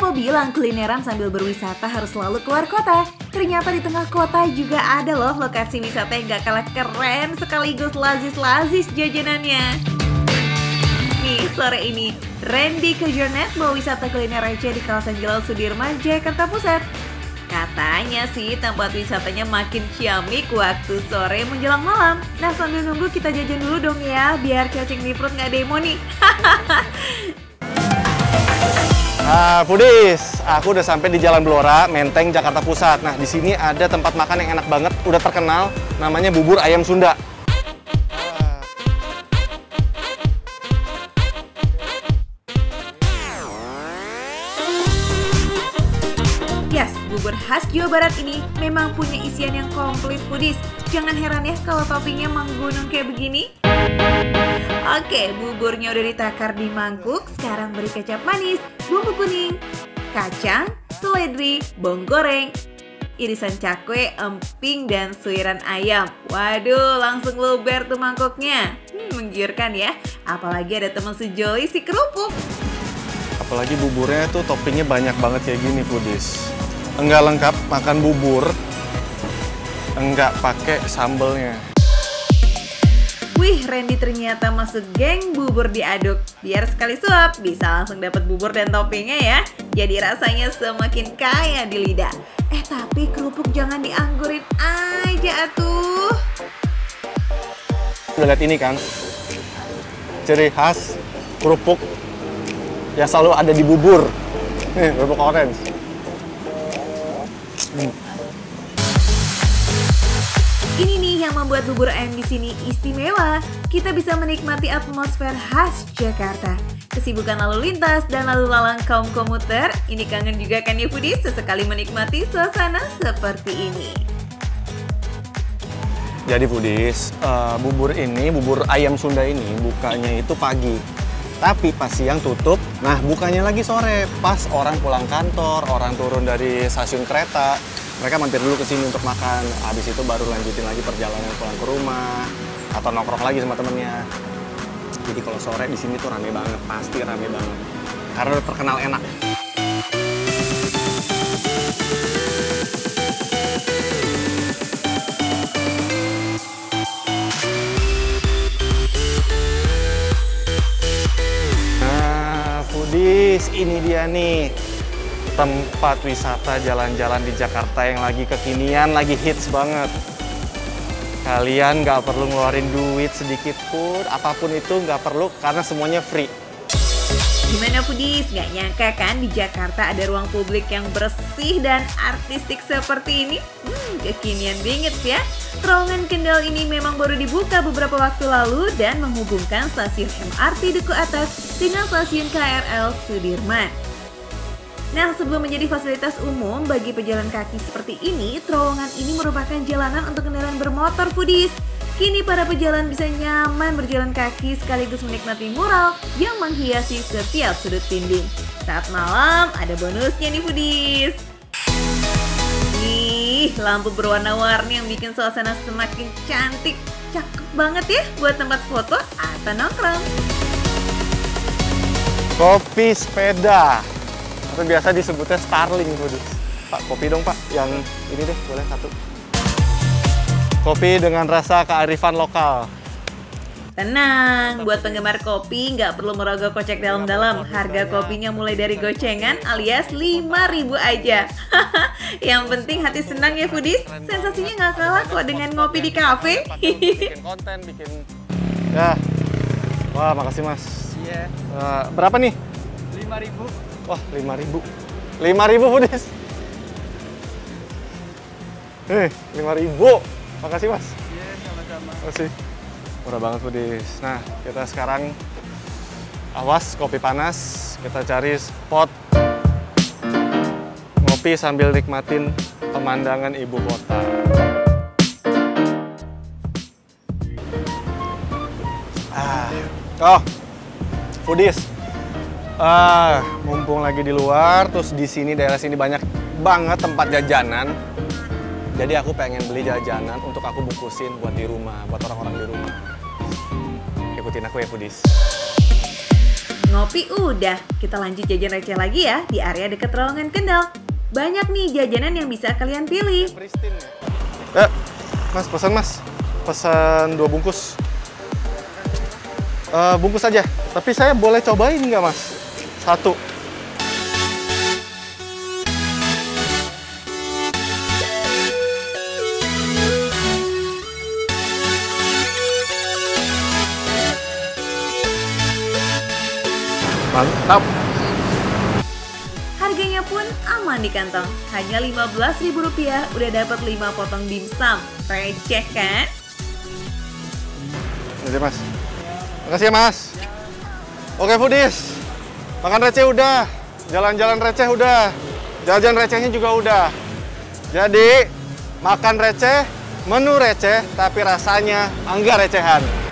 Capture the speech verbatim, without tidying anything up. Siapa bilang kulineran sambil berwisata harus selalu keluar kota? Ternyata di tengah kota juga ada loh lokasi wisata yang gak kalah keren sekaligus lazis-lazis jajanannya. Nih, sore ini Rendy Kjaernett mau wisata kuliner aja di kawasan Jalan Sudirman, Jakarta Pusat. Katanya sih tempat wisatanya makin ciamik waktu sore menjelang malam. Nah, sambil nunggu kita jajan dulu dong ya, biar cacing di perut gak demo nih. Nah, Fudis, aku udah sampai di Jalan Blora, Menteng, Jakarta Pusat. Nah, di sini ada tempat makan yang enak banget, udah terkenal, namanya bubur ayam Sunda. Yes, bubur khas Jawa Barat ini memang punya isian yang komplit, Fudis. Jangan heran ya kalau toppingnya menggunung kayak begini. Oke, buburnya udah ditakar di mangkuk, sekarang beri kecap manis, bumbu kuning, kacang, seledri, bawang goreng, irisan cakwe, emping, dan suiran ayam. Waduh, langsung luber tuh mangkuknya. Hmm, menggiurkan ya, apalagi ada teman sejoli si kerupuk. Apalagi buburnya tuh toppingnya banyak banget kayak gini, Fudis. Enggak lengkap makan bubur, enggak pakai sambelnya. Wih, Rendy ternyata masuk geng bubur diaduk. Biar sekali suap, bisa langsung dapat bubur dan toppingnya ya. Jadi rasanya semakin kaya di lidah. Eh, tapi kerupuk jangan dianggurin aja atuh. Udah lihat ini kan? Ciri khas kerupuk yang selalu ada di bubur. Nih, kerupuk orange. Hmm. Ini nih yang membuat bubur ayam di sini istimewa. Kita bisa menikmati atmosfer khas Jakarta. Kesibukan lalu lintas dan lalu lalang kaum komuter, ini kangen juga kan ya Fudis sesekali menikmati suasana seperti ini. Jadi Fudis, uh, bubur ini, bubur ayam Sunda ini bukanya itu pagi. Tapi pas siang tutup, nah bukanya lagi sore. Pas orang pulang kantor, orang turun dari stasiun kereta. Mereka mampir dulu ke sini untuk makan, habis itu baru lanjutin lagi perjalanan pulang ke rumah atau nongkrong lagi sama temennya. Jadi kalau sore di sini tuh rame banget, pasti rame banget. Karena udah terkenal enak. Nah, Fudis, ini dia nih. Tempat wisata jalan-jalan di Jakarta yang lagi kekinian, lagi hits banget. Kalian nggak perlu ngeluarin duit sedikit pun, apapun itu nggak perlu karena semuanya free. Gimana Fudis? Nggak nyangka kan di Jakarta ada ruang publik yang bersih dan artistik seperti ini? Hmm, kekinian banget ya. Terowongan Kendal ini memang baru dibuka beberapa waktu lalu dan menghubungkan stasiun M R T Duku Atas dengan stasiun K R L Sudirman. Nah, sebelum menjadi fasilitas umum bagi pejalan kaki seperti ini, terowongan ini merupakan jalanan untuk kendaraan bermotor, Fudis. Kini para pejalan bisa nyaman berjalan kaki sekaligus menikmati mural yang menghiasi setiap sudut dinding. Saat malam, ada bonusnya nih, Fudis. Ih, lampu berwarna-warni yang bikin suasana semakin cantik. Cakep banget ya buat tempat foto atau nongkrong. Kopi sepeda. Atau biasa disebutnya Starling Fudis. Pak, kopi dong Pak, yang ini deh boleh satu. Kopi dengan rasa kearifan lokal. Tenang, buat penggemar kopi nggak perlu merogoh kocek dalam-dalam. Harga kopinya mulai dari gocengan alias lima ribu aja. Yang penting hati senang ya Fudis. Sensasinya nggak kalah kok dengan ngopi di kafe. Bikin konten, bikin... Ya, wah makasih mas. Iya. Uh, berapa nih? lima ribu. Wah, lima ribu, lima ribu Fudis. Eh, lima ribu, makasih mas. Iya, sama-sama. Makasih, murah banget Fudis. Nah, kita sekarang awas kopi panas. Kita cari spot ngopi sambil nikmatin pemandangan ibu kota. Ah, oh, Fudis. Ah, mumpung lagi di luar, terus di sini daerah sini banyak banget tempat jajanan. Jadi aku pengen beli jajanan untuk aku bungkusin buat di rumah, buat orang-orang di rumah. Ikutin aku ya Fudis. Ngopi udah, kita lanjut jajan receh lagi ya di area dekat Terowongan Kendal. Banyak nih jajanan yang bisa kalian pilih. Eh, mas pesan mas, pesan dua bungkus. Uh, bungkus aja, tapi saya boleh cobain nggak mas? Satu. Mantap. Harganya pun aman di kantong. Hanya lima belas ribu rupiah udah dapat lima potong dimsum. Receh kan? Oke mas. Makasih ya mas. Oke Fudis. Makan receh udah. Jalan-jalan receh udah. Jajan recehnya juga udah. Jadi, makan receh, menu receh, tapi rasanya anggar recehan.